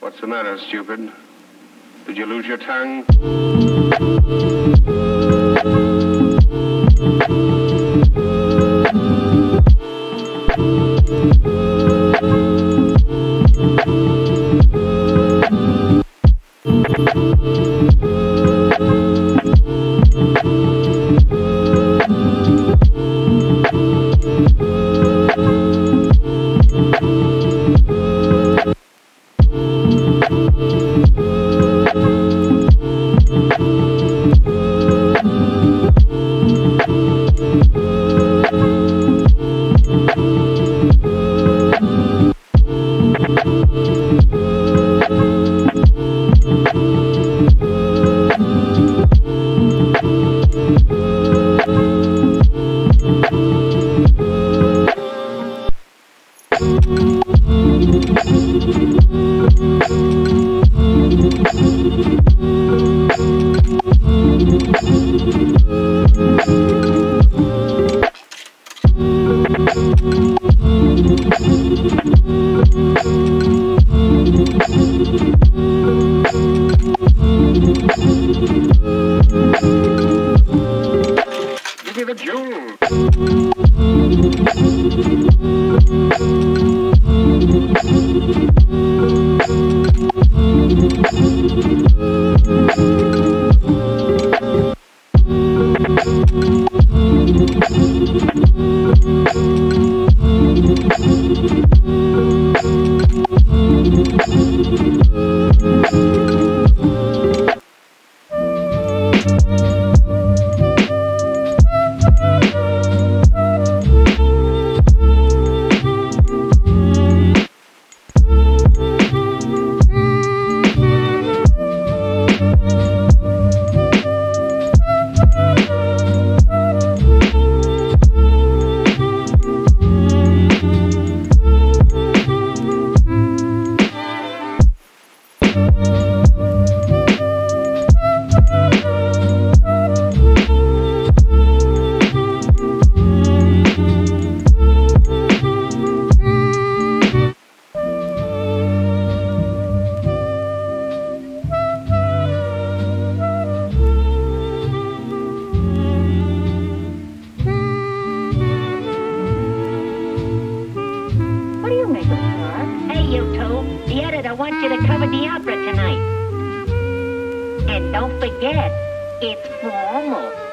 What's the matter, stupid? Did you lose your tongue?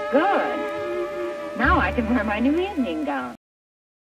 Good. Now I can wear my new evening gown.